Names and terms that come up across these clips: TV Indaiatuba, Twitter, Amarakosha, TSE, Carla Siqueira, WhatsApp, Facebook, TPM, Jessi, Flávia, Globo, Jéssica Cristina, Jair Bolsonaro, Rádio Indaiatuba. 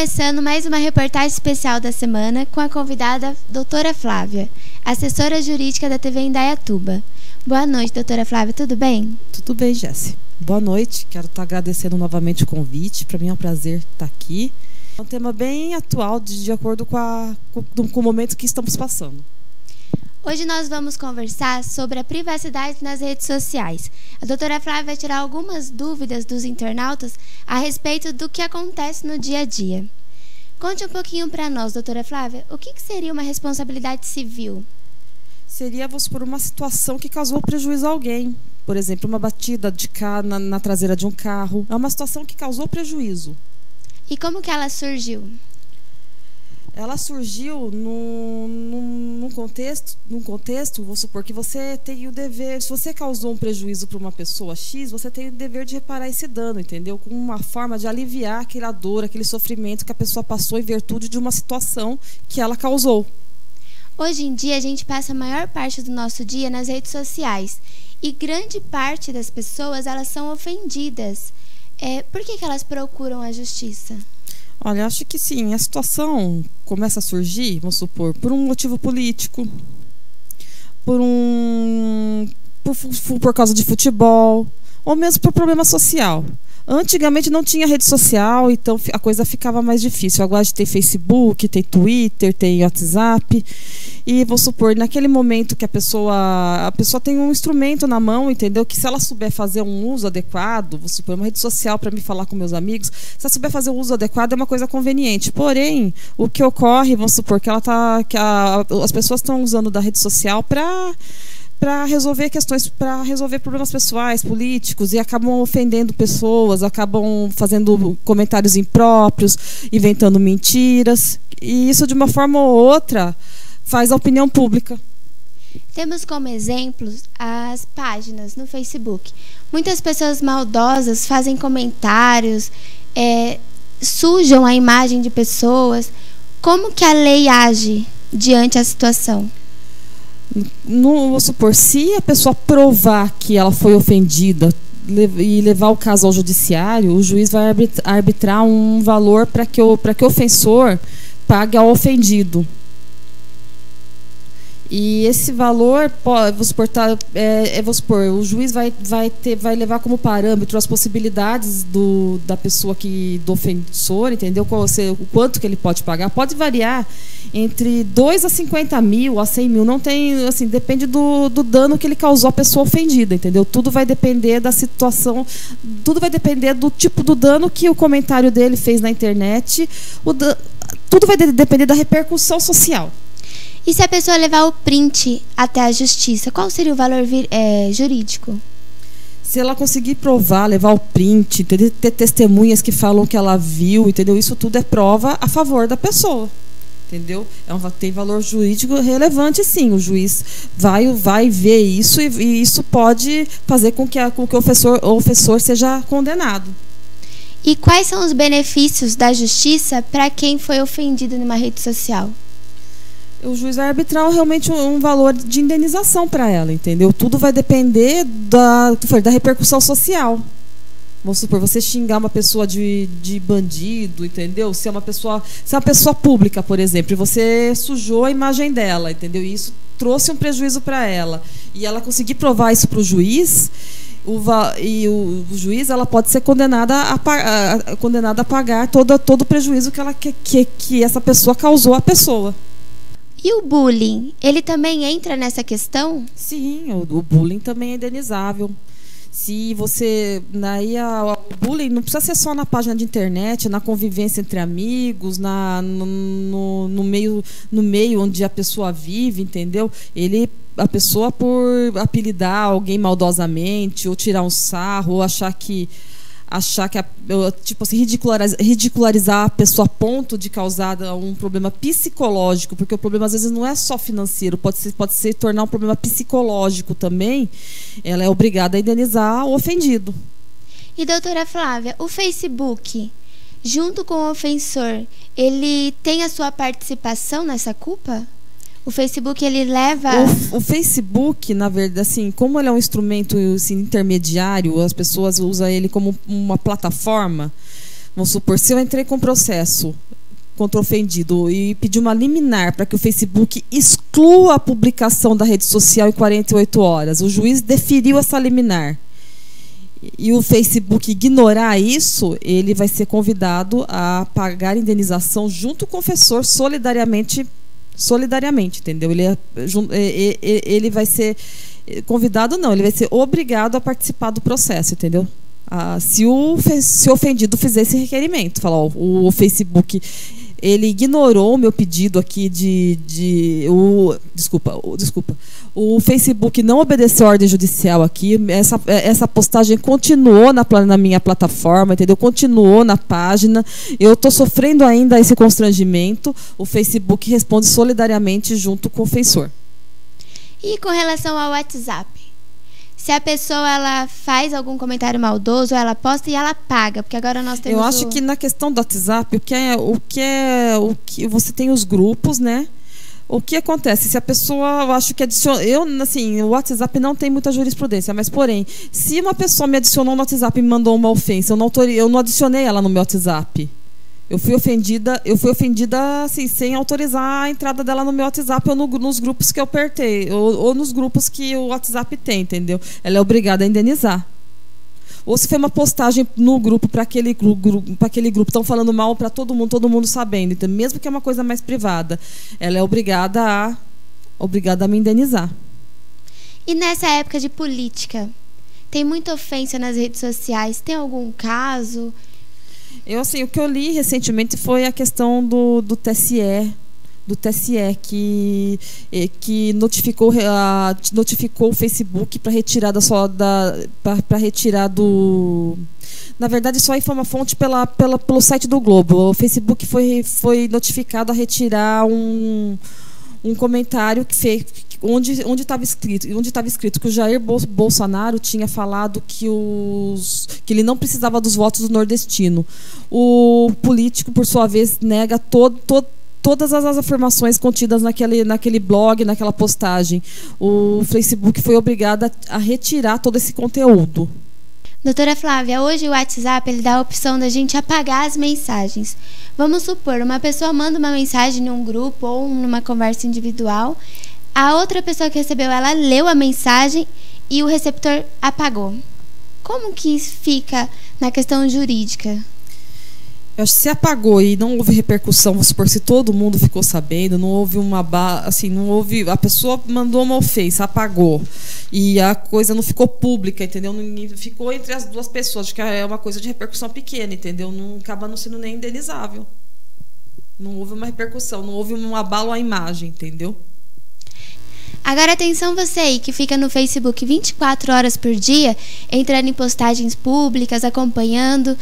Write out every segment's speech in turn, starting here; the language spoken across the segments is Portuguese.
começando mais uma reportagem especial da semana com a convidada doutora Flávia, assessora jurídica da TV Indaiatuba. Boa noite, doutora Flávia, tudo bem? Tudo bem, Jessi. Boa noite, quero estar agradecendo novamente o convite, para mim é um prazer estar aqui. É um tema bem atual, de acordo com o momento que estamos passando. Hoje nós vamos conversar sobre a privacidade nas redes sociais. A doutora Flávia vai tirar algumas dúvidas dos internautas a respeito do que acontece no dia a dia. Conte um pouquinho para nós, doutora Flávia, o que seria uma responsabilidade civil? Seria, vamos supor, uma situação que causou prejuízo a alguém. Por exemplo, uma batida de carro na traseira de um carro. É uma situação que causou prejuízo. E como que ela surgiu? Ela surgiu num contexto, vou supor que você tem o dever, se você causou um prejuízo para uma pessoa X, você tem o dever de reparar esse dano, entendeu? Com uma forma de aliviar aquela dor, aquele sofrimento que a pessoa passou em virtude de uma situação que ela causou. Hoje em dia, a gente passa a maior parte do nosso dia nas redes sociais e grande parte das pessoas, elas são ofendidas. Por que elas procuram a justiça? Olha, acho que sim, a situação começa a surgir, vamos supor, por um motivo político, por causa de futebol, ou mesmo por problema social. Antigamente não tinha rede social, então a coisa ficava mais difícil. Agora a gente tem Facebook, tem Twitter, tem WhatsApp. E vou supor, naquele momento que a pessoa tem um instrumento na mão, entendeu? Que se ela souber fazer um uso adequado, vou supor, uma rede social para me falar com meus amigos, se ela souber fazer um uso adequado é uma coisa conveniente. Porém, o que ocorre, vamos supor, que as pessoas estão usando da rede social para resolver questões, para resolver problemas pessoais, políticos, e acabam ofendendo pessoas, acabam fazendo comentários impróprios, inventando mentiras, e isso de uma forma ou outra faz a opinião pública. Temos como exemplos as páginas no Facebook. Muitas pessoas maldosas fazem comentários, sujam a imagem de pessoas. Como que a lei age diante a situação? Não, vou supor, se a pessoa provar que ela foi ofendida e levar o caso ao judiciário, o juiz vai arbitrar um valor para que o ofensor pague ao ofendido. E esse valor, vou supor, o juiz vai levar como parâmetro as possibilidades do ofensor, entendeu? O quanto que ele pode pagar. Pode variar entre 2 a 50 mil, a 100 mil. Não tem, assim, depende do dano que ele causou à pessoa ofendida, entendeu? Tudo vai depender da situação, tudo vai depender do tipo do dano que o comentário dele fez na internet. Tudo vai depender da repercussão social. E se a pessoa levar o print até a justiça, qual seria o valor jurídico? Se ela conseguir provar, levar o print, ter testemunhas que falam que ela viu, entendeu? Isso tudo é prova a favor da pessoa, entendeu? Tem valor jurídico relevante, sim. O juiz vai ver isso e isso pode fazer com que o ofensor seja condenado. E quais são os benefícios da justiça para quem foi ofendido numa rede social? O juiz vai arbitrar realmente um valor de indenização para ela, entendeu? Tudo vai depender da repercussão social. Vamos supor, você xingar uma pessoa de bandido, entendeu? Se é uma pessoa pública, por exemplo, e você sujou a imagem dela, entendeu? E isso trouxe um prejuízo para ela. E ela conseguir provar isso para o juiz, o juiz, ela pode ser condenada a pagar todo o prejuízo que essa pessoa causou à pessoa. E o bullying, ele também entra nessa questão? Sim, o bullying também é indenizável. Se você... O bullying não precisa ser só na página de internet, na convivência entre amigos, no meio onde a pessoa vive, entendeu? A pessoa, por apelidar alguém maldosamente, ou tirar um sarro, ou achar que tipo assim, ridicularizar a pessoa a ponto de causar um problema psicológico, porque o problema às vezes não é só financeiro, pode se tornar um problema psicológico também. Ela é obrigada a indenizar o ofendido. E doutora Flávia, o Facebook, junto com o ofensor, ele tem a sua participação nessa culpa? O Facebook, ele leva... O Facebook, na verdade, assim, como ele é um instrumento, assim, intermediário, as pessoas usam ele como uma plataforma. Vamos supor, se eu entrei com um processo contra o ofendido e pediu uma liminar para que o Facebook exclua a publicação da rede social em 48 horas. O juiz deferiu essa liminar. E o Facebook ignorar isso, ele vai ser convidado a pagar indenização junto com o confessor solidariamente, entendeu? Ele vai ser convidado, não, ele vai ser obrigado a participar do processo, entendeu? Se o ofendido fizer esse requerimento, falar, ó, o Facebook ele ignorou o meu pedido aqui o Facebook não obedeceu a ordem judicial aqui, essa postagem continuou na minha plataforma, entendeu? Continuou na página, eu estou sofrendo ainda esse constrangimento, o Facebook responde solidariamente junto com o ofensor. E com relação ao WhatsApp? Se a pessoa ela faz algum comentário maldoso, ela posta e ela paga, porque agora nós temos... Eu acho que na questão do WhatsApp, o que você tem os grupos, né? O que acontece? Se a pessoa, eu acho que adiciona... Eu, assim, o WhatsApp não tem muita jurisprudência, mas, porém, se uma pessoa me adicionou no WhatsApp e me mandou uma ofensa, eu não adicionei ela no meu WhatsApp. Eu fui ofendida assim, sem autorizar a entrada dela no meu WhatsApp ou nos grupos que eu pertei, ou nos grupos que o WhatsApp tem, entendeu? Ela é obrigada a indenizar. Ou se foi uma postagem no grupo, para aquele grupo, estão falando mal para todo mundo sabendo, então, mesmo que é uma coisa mais privada, ela é obrigada a me indenizar. E nessa época de política, tem muita ofensa nas redes sociais, tem algum caso... Eu, assim, o que eu li recentemente foi a questão do TSE que notificou o Facebook para retirada Na verdade, isso aí foi uma fonte pelo site do Globo. O Facebook foi notificado a retirar um comentário que fez onde estava escrito que o Jair Bolsonaro tinha falado que ele não precisava dos votos do nordestino. O político, por sua vez, nega todas as afirmações contidas naquele blog, naquela postagem. O Facebook foi obrigado a retirar todo esse conteúdo. Doutora Flávia, hoje o WhatsApp ele dá a opção da gente apagar as mensagens. Vamos supor, uma pessoa manda uma mensagem em um grupo ou numa conversa individual. A outra pessoa que recebeu, ela leu a mensagem e o receptor apagou. Como que isso fica na questão jurídica? Eu acho que se apagou e não houve repercussão, vamos supor, se todo mundo ficou sabendo, não houve a pessoa mandou uma ofensa, apagou, e a coisa não ficou pública, entendeu? Ficou entre as duas pessoas, acho que é uma coisa de repercussão pequena, entendeu? Não acaba não sendo nem indenizável. Não houve uma repercussão, não houve um abalo à imagem, entendeu? Agora atenção você aí que fica no Facebook 24 horas por dia, entrando em postagens públicas, acompanhando.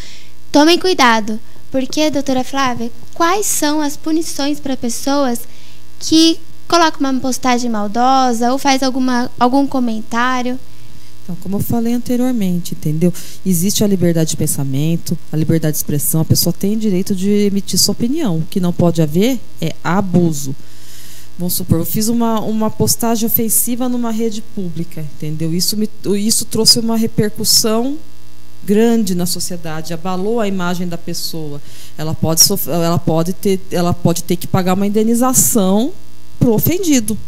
Tomem cuidado, porque, doutora Flávia, quais são as punições para pessoas que colocam uma postagem maldosa ou faz algum comentário? Então, como eu falei anteriormente, entendeu? Existe a liberdade de pensamento, a liberdade de expressão, a pessoa tem direito de emitir sua opinião. O que não pode haver é abuso. Vamos supor, eu fiz uma postagem ofensiva numa rede pública, entendeu? Isso trouxe uma repercussão grande na sociedade, abalou a imagem da pessoa. Ela pode ter que pagar uma indenização para o ofendido.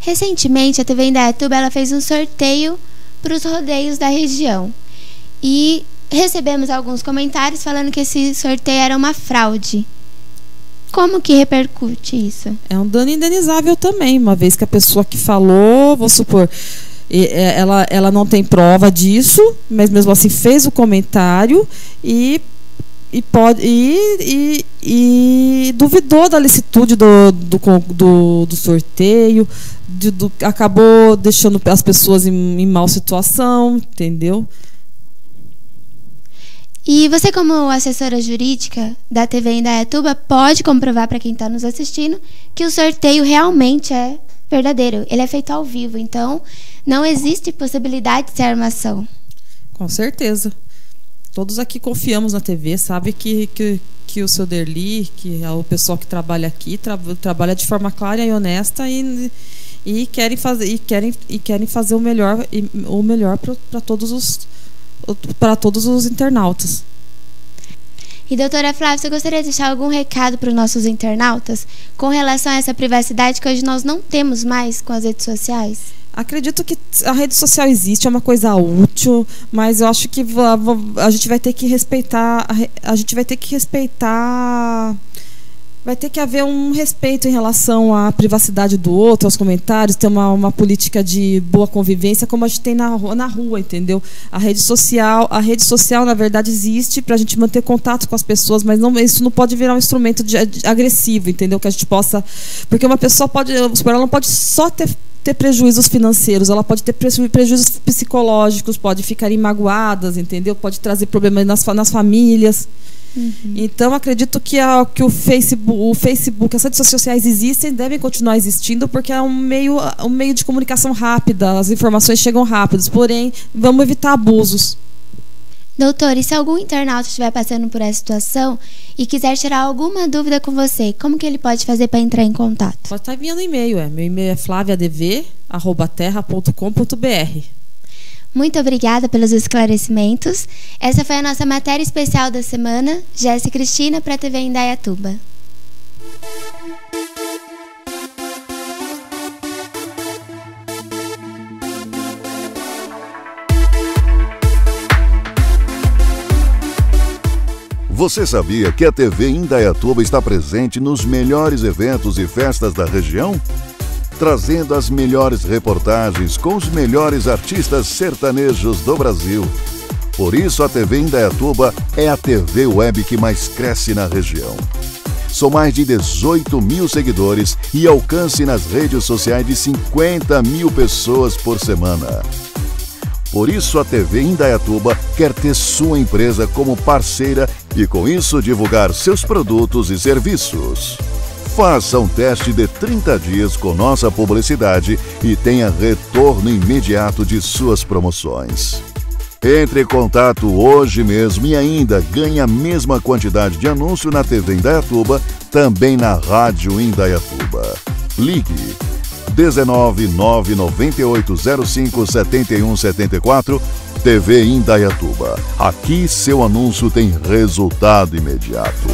Recentemente, a TV Indaiatuba ela fez um sorteio para os rodeios da região. E recebemos alguns comentários falando que esse sorteio era uma fraude. Como que repercute isso? É um dano indenizável também, uma vez que a pessoa que falou, vou supor, ela não tem prova disso, mas mesmo assim fez o comentário e duvidou da licitude do sorteio, acabou deixando as pessoas em mal situação, entendeu? E você, como assessora jurídica da TV Indaiatuba, pode comprovar para quem está nos assistindo que o sorteio realmente é verdadeiro. Ele é feito ao vivo, então não existe possibilidade de ser armação. Com certeza. Todos aqui confiamos na TV, sabe que o seu Derli, que é o pessoal que trabalha aqui, trabalha de forma clara e honesta e querem fazer o melhor para todos os internautas. E doutora Flávia, você gostaria de deixar algum recado para os nossos internautas com relação a essa privacidade que hoje nós não temos mais com as redes sociais? Acredito que a rede social existe, é uma coisa útil, mas eu acho que a gente vai ter que respeitar, vai ter que haver um respeito em relação à privacidade do outro, aos comentários, ter uma política de boa convivência, como a gente tem na rua, entendeu? A rede social, na verdade, existe para a gente manter contato com as pessoas, mas não, isso não pode virar um instrumento agressivo, entendeu? Que a gente possa... Porque uma pessoa pode... Ela não pode só ter prejuízos financeiros, ela pode ter prejuízos psicológicos, pode ficar magoadas, entendeu? Pode trazer problemas nas famílias... Uhum. Então acredito que o Facebook, as redes sociais existem, devem continuar existindo, porque é um meio de comunicação rápida, as informações chegam rápidas, porém vamos evitar abusos. Doutor, e se algum internauta estiver passando por essa situação e quiser tirar alguma dúvida com você, como que ele pode fazer para entrar em contato? Pode estar enviando e-mail, meu e-mail é flaviadv@terra.com.br. Muito obrigada pelos esclarecimentos. Essa foi a nossa matéria especial da semana. Jéssica Cristina para a TV Indaiatuba. Você sabia que a TV Indaiatuba está presente nos melhores eventos e festas da região? Trazendo as melhores reportagens com os melhores artistas sertanejos do Brasil. Por isso, a TV Indaiatuba é a TV web que mais cresce na região. São mais de 18 mil seguidores e alcance nas redes sociais de 50 mil pessoas por semana. Por isso, a TV Indaiatuba quer ter sua empresa como parceira e, com isso, divulgar seus produtos e serviços. Faça um teste de 30 dias com nossa publicidade e tenha retorno imediato de suas promoções. Entre em contato hoje mesmo e ainda ganhe a mesma quantidade de anúncio na TV Indaiatuba, também na Rádio Indaiatuba. Ligue 19998057174, TV Indaiatuba. Aqui seu anúncio tem resultado imediato.